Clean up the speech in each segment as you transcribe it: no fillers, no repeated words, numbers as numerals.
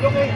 ¡Vamos!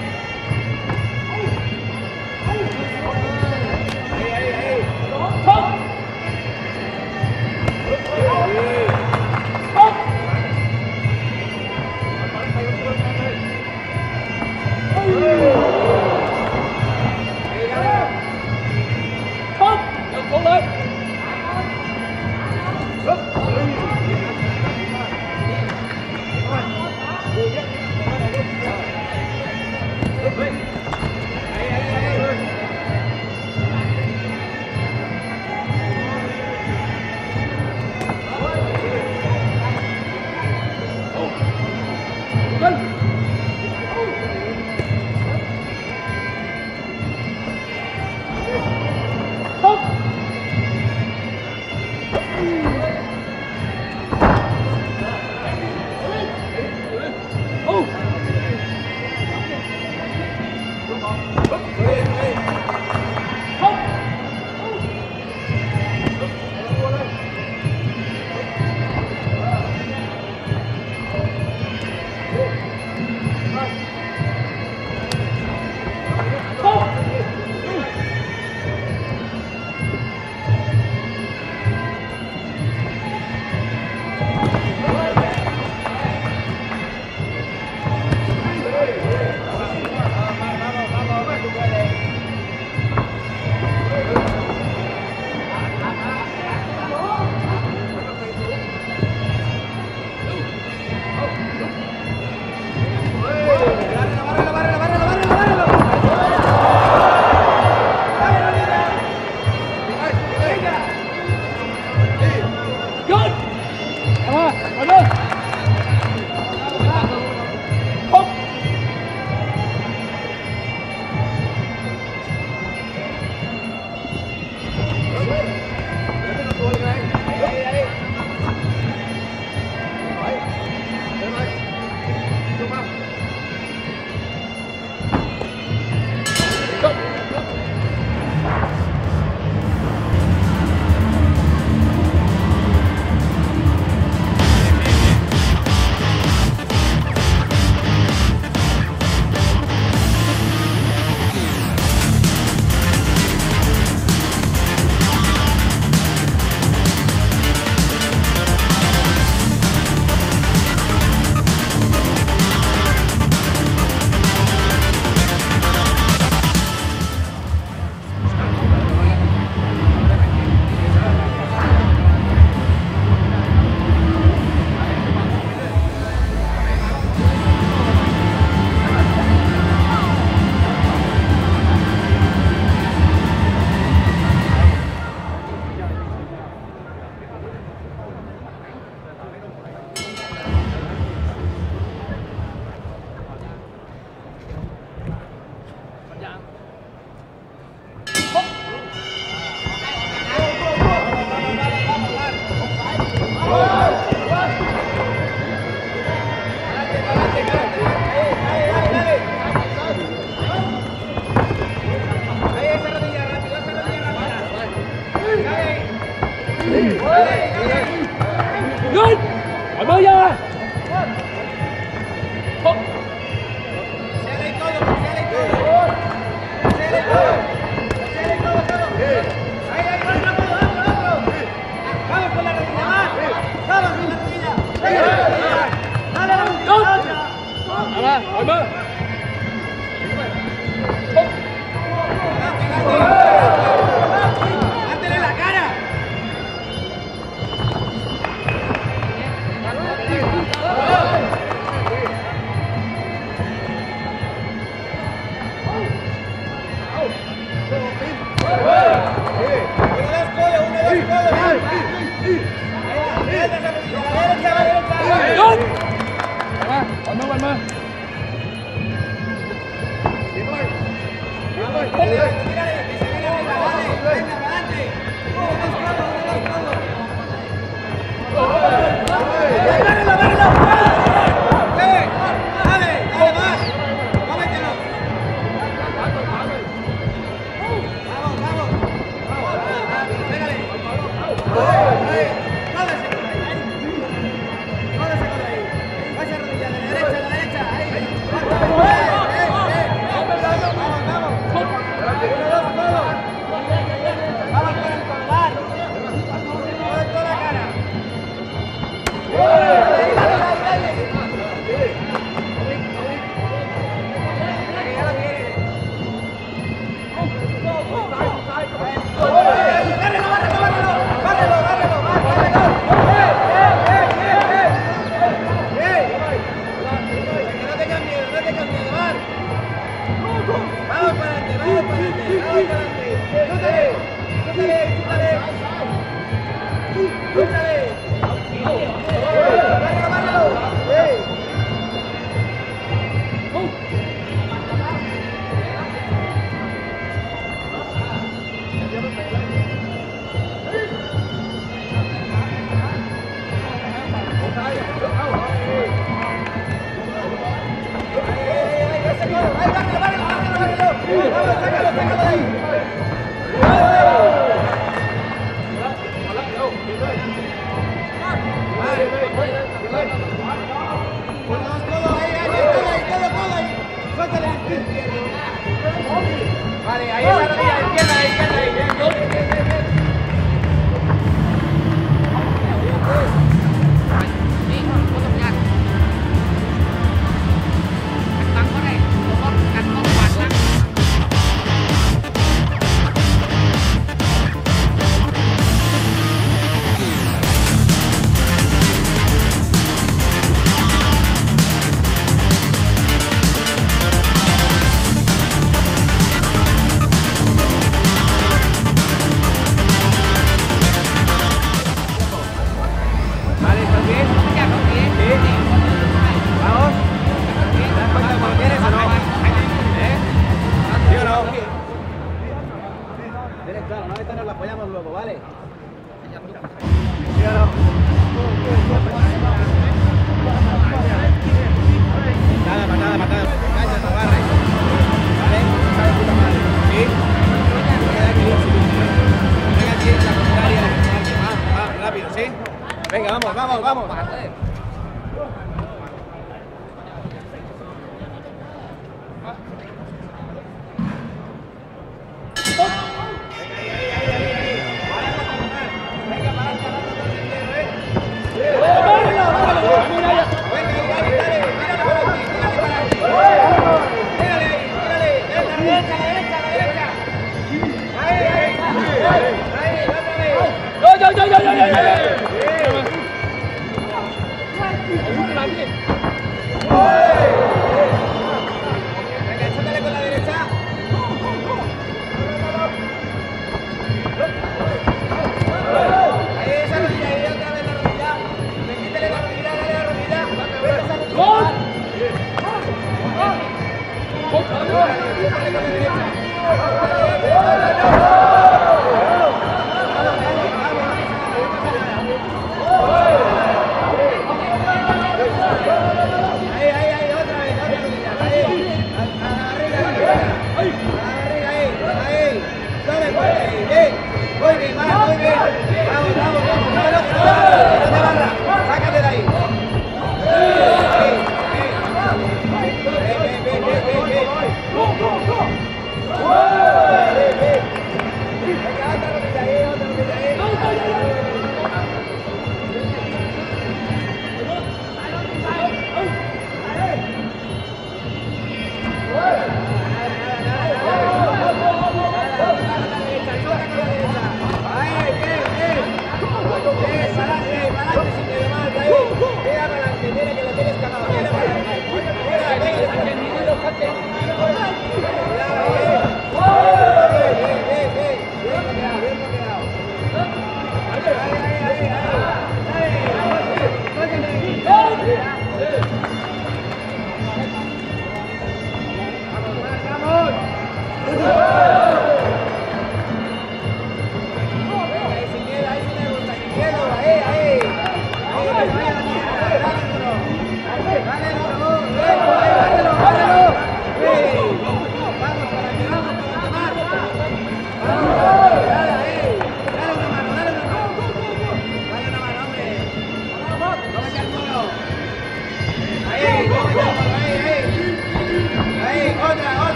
Go, go, go! Go!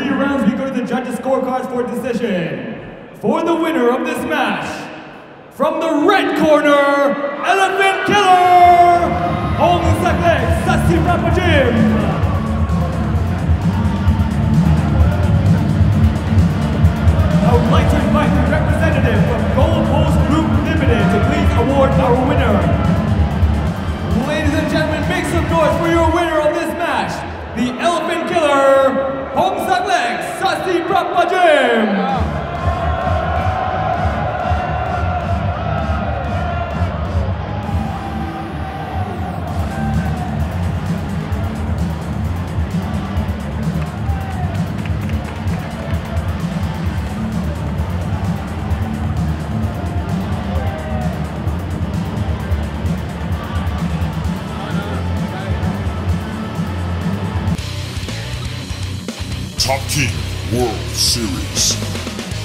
three rounds, we go to the judges' scorecards for decision. For the winner of this match, from the red corner, Elephant Killer, Omusaklek Sasirapajim. I would like to invite the representative from Gold Post Group Limited to please award our winner. Ladies and gentlemen, make some noise for your winner of this match, the Elephant Killer, Omusaklek Sasirapajim. Top Team World Series.